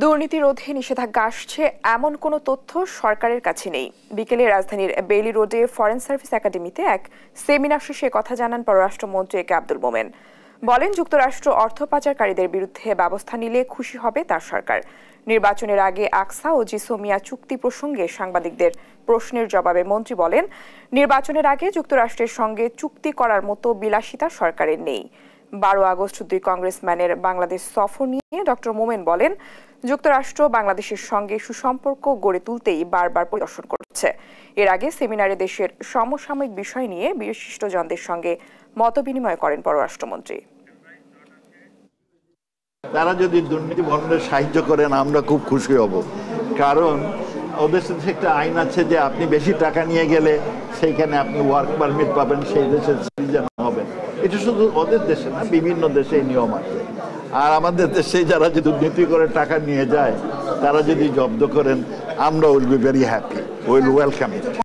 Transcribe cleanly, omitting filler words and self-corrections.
দুর্নীতি রোধে নিষেধাজ্ঞা আসছে এমন কোনো তথ্য সরকারের কাছে নেই। বিকেলে রাজধানীর বেইলি রোডে ফরেন সার্ভিস একাডেমিতে এক সেমিনার শেষে কথা জানান পররাষ্ট্রমন্ত্রী এ কে আব্দুল মোমেন। বলেন, যুক্তরাষ্ট্র অর্থ পাচারকারীদের বিরুদ্ধে ব্যবস্থা নিলে খুশি হবে তার সরকার। নির্বাচনের আগে আকসা ও জিসোমিয়া চুক্তি প্রসঙ্গে সাংবাদিকদের প্রশ্নের জবাবে মন্ত্রী বলেন, নির্বাচনের আগে যুক্তরাষ্ট্রের সঙ্গে চুক্তি করার মতো বিলাসিতা সরকারের নেই। 12 আগস্ট দুই কংগ্রেসম্যানের বাংলাদেশ সফর নিয়ে ডক্টর মোমেন বলেন, যুক্তরাষ্ট্র বাংলাদেশের সঙ্গে সুসম্পর্ক গড়ে তুলতেই বারবার পরিদর্শন করছে। এর আগে সেমিনারে দেশের সমসাময়িক বিষয় নিয়ে বিশিষ্টজনদের সঙ্গে মতবিনিময় করেন পররাষ্ট্রমন্ত্রী। তারা যদি দুর্নীতি বন্ধে সাহায্য করেন আমরা খুব খুশি হব, কারণ ওদের সাথে একটা আইন আছে যে আপনি বেশি টাকা নিয়ে গেলে সেইখানে আপনি ওয়ার্ক পারমিট পাবেন, সেই দেশের সিটিজেন হবেন। এটা শুধু ওদের দেশে না, বিভিন্ন দেশে এই নিয়ম আছে। আর আমাদের দেশে যারা যদি দুর্নীতি করে টাকা নিয়ে যায়, তারা যদি জব্দ করেন, আমরা will be very happy, will welcome it.